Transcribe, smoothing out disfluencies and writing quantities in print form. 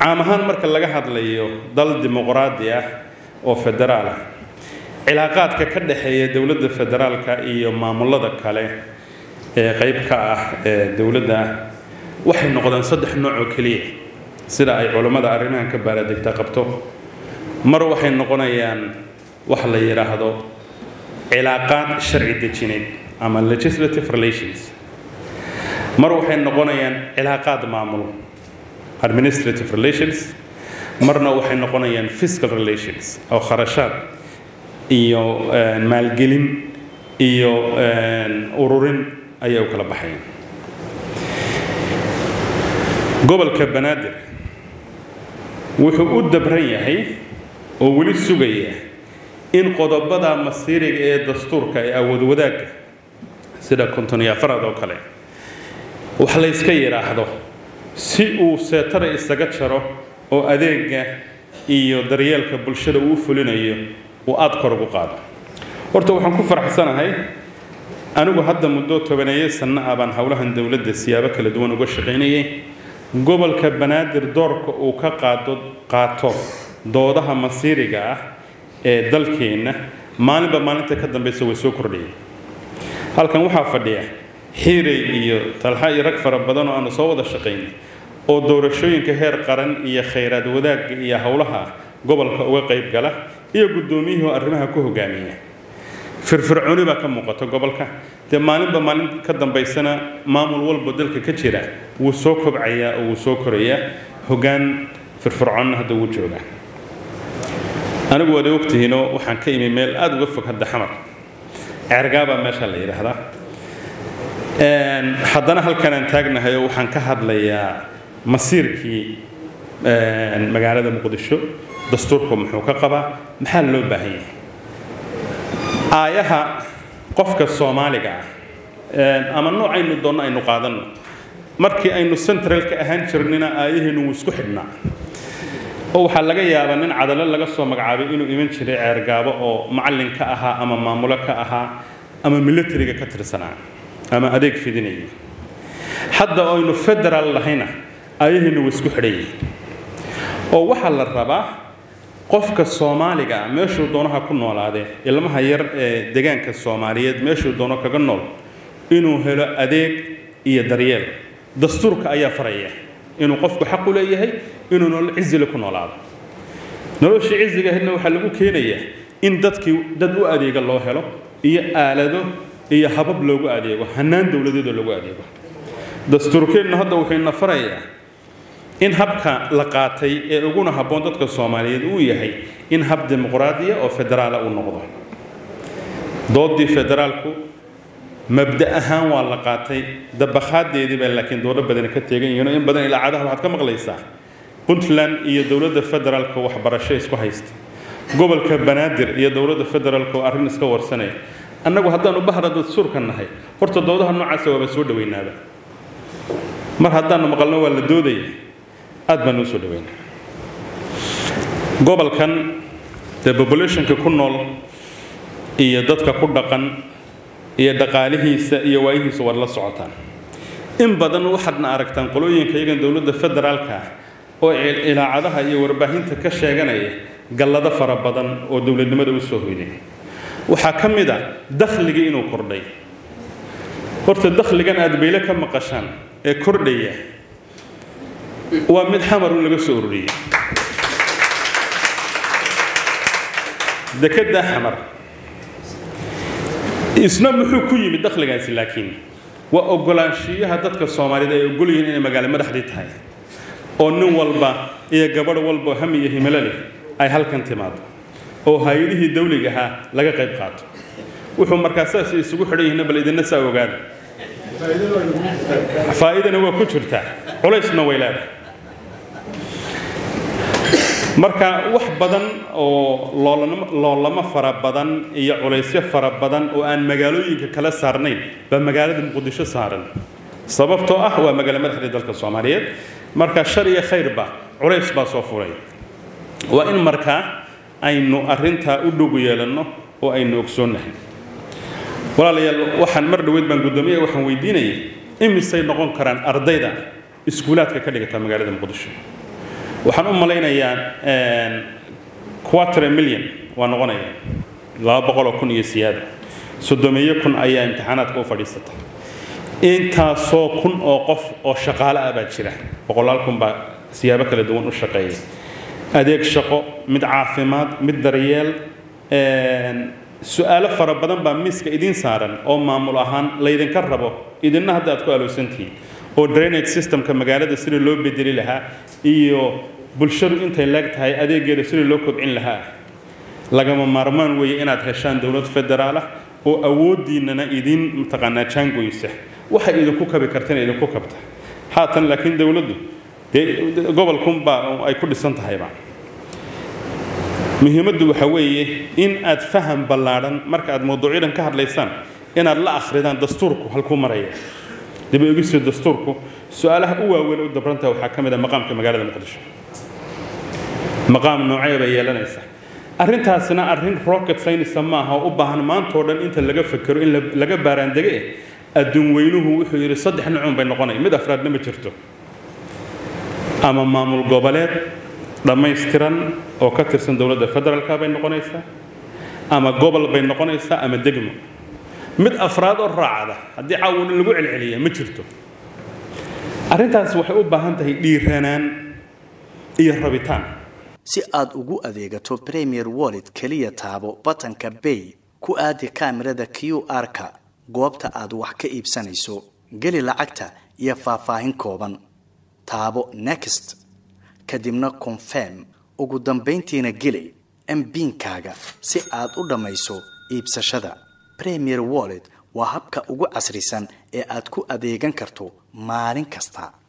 عام هان مركل لجحد ليو ضل ديمقراطية أو فدرالة علاقات ككده هي دولة فدرال كأيو ما ملذك عليه قريب كدولة وحن قد نصدح نوع كليه سيدا أي علماء عرينا كبار دكتاقبتو مروا وحن نقوليان وحلا يرى هذا علاقات شرعية دينية أما legislative relations مروا وحن نقوليان علاقات معمول administrative relations مرنا وحن نقوليان fiscal relations أو خراشات إيو مالجلين إيو أورورين أيو كلا بحين قبل كبنادر وحقود دبرية وولي السوقية إن قضبضا مصيرك دستورك أو ودوداك سيدا كنتون يافراد وكالي وحليس كيرا حدو سيئو سيطر إستغتشرو أو أديك إيو دريالك بلشد وفلين أيو وأذكر بقاعدة. أرتو وحنكون فرح سنة هاي. أنا وهذا مدة تبنية سنة أبان حولها الدولة السيابة كل دون وقش غنية. قبل كبنادر دورك وكقاعد قاعدة دورها مصير جاه دلكين ما نبى ما نتقدم بسوي سكرلي. هل كان وحافظية حيري تلحى ركف ربنا أن صوّد الشقين. أو دور شوين كهير قرن يا خيرات وذاك يا حولها قبل وقيب جله. iyo gudoomiyaha arrimaha ku hogaamiya firfircooni ba ka muuqato gobolka maalinba maalin ka dambaysana maamul walba dalka ka jira wuu soo kobcayaa oo wuu soo koreeyaa hogaan firfircoon hada uu jooga anigu wada ogtihino waxaan ka imi meel aad uga fog hada xamar ergaaba meesha la yiraahdo haddana halkan aan taagnahay waxaan ka hadlayaa masiirkii magaalada muqdisho دستوركم حقوقها محل لو باهي آيها قفك الصومالية أما النوع أي نضنا أي نقادنا مركي أي نسنترل كأهان شرنا آيه نوسكحنا أو حلقي يا بنين عدل لقى الصوم عابي إنه إمن شريع رقابة أو معلن كأها أما مامولا كأها أما ملتري كتر سنة أما أديك في دنيا حتى أو إنه فدرال هنا آيه نوسكحري أو وحل الرباح قفك الصومالية ماشوا دونها كنول هذا إلا ما هير دجانك الصومالية ماشوا دونك كنول إنه هلا أديك يدريال دستورك أي فرية إنه قفك حقه ليه إنه نلعز لكنول هذا نروش عز جهنم وحلقوا كينية إن دتك ددو أديك الله هلا هي آلده هي حبب لو أديك وحنان دولة دولة أديك دستورك إنه هذا وحنا فرية إن هبك لقاتي يقولنا هبون ضد الصوماليين وياهي إن هب ديمقراطية أو فدرال أو نقضة ضد فدرالكو مبدأها واللقاتي دبخات دي بل لكن دور بدنا كتيجين ينو إن بدنا إلى عادها واحد كم غليسة قلت لن يدولة فدرالكو وحبر الشيء اسكو هيست قبل كبنادر يدولة فدرالكو أرين سكور سنة أنا قلت أنا بحرد السور كنا هاي فرت ضدها النوع سوى بسور دوين هذا مر هذا أنا مقلنا ولا دودي أدمنوا سودوين. قبل كان the population ككنول يدك كردقن يدقاله يوائه صور للسعوتان. إن بدن واحد نعركتن قلوين كيجن دولة فدرال كه أو إلى عادها يوربهين تكشى جناية قلّد فر بدن ودولة نمدو السويدي. وحكم ده دخل جينو كردي. قرت الدخل جن أدبيلك مقشان كردية. ومن حمر ولا بسوري ده كده حمر إسلام حكومي بالدخل جالس لكن وأقولان شيء هادتك الصومالي ده يقول لي إن مجال ما دحدت هاي أو نو والبا إيه قبر والبا هم يهملني أي هل كنت ماض أو هاي دي الدولة جها لقى قيب قات وحوم مركزات يسوق حريه هنا بلد الناس وقاد فائدة هو كشرته ولا يسمى ويلاب مركا واحد بدن أو لالما فرب بدن يعليسيا فرب بدن وأن مجالوي كلا سارنين بمجال المقدسة سارن سببته أحوى مجال مدح ذلك الصوماليات مركا شرية خير با عليس باصوفوري وإن مركا أينو أرنتها أدوجي لنا وأينو أكسونه ولا ليال واحد مرد ويد من قدامي واحد ويديني إمي سيد نقول كران أرضيدا إسكولات ككلية تام مجال المقدسة waxaan u maleynayaa $250,000 waa noqonaya 200,000 iyo siyaada $70,000 ayaa imtixaanaadka u fadhiisata inta soo kun oo qof oo shaqaale ah baa jira $100,000 baa siyaabo kala duwan u shaqeeyay adeeg shaqo mid caafimaad mid daryeel سؤال فربنا باميس كإدين سارن أو معمولهان ليدن كربو إديننا هذا أتكو ألوسنتي أو درينج سيستم كمجالات السير لو بدري لها إيو بالشرو إنتلكت هاي أدي غير السير لو كبين لها لقمة مرمان ويا إنها تهشان دولة فدرالة أو أودي إننا إدين متقنة شانجو يسح وحي إذا كوكب كرتين إذا كوكبته حاطن لكن دولته قبل كم با أي كل سنة هاي بعد مهمة وحوية إن أتفهم بلادن مركز موضوعيا كهر ليسان إن الله أخرجنا دستوركو هالكون مريح دبي يقيس دستوركو سؤاله هو وين ودبرنته وحكم إذا مقام كمجال المقدس مقام نوعية بيالنا يسح أرنتها سنة أرنت روكت سين سماها وبهن ما نطردن أنت لقى فكر إن لقى بارن دقيقة الدم وينه يحير صدح نعوم بين القناة مدى أفراد نمشرته أما مامو الجبلات لما يسترن أو كترسن دولة فدرال كابين نقنيسة أما جوبل بين نقنيسة أما دقمة مد أفراد الرعادة هدي عاون الوع العليا مشرته أرنتاس وحقوق بهانته إيرانان إيرابيتان سي آد أجو أذيعته بريمير والد كلية تابو بطن كبي كو آد كاميرا دا كيو آركا جوابته آد وحكي إبسانيسو قلي لعكته يفافاهن كوبن تابو نكست kadibna confirm ugu dambeyntiina geli MPinkaaga si aad u dhamayso iibsashada Premier Wallet waa habka ugu casrisan ee aad ku adeegan karto maalin kasta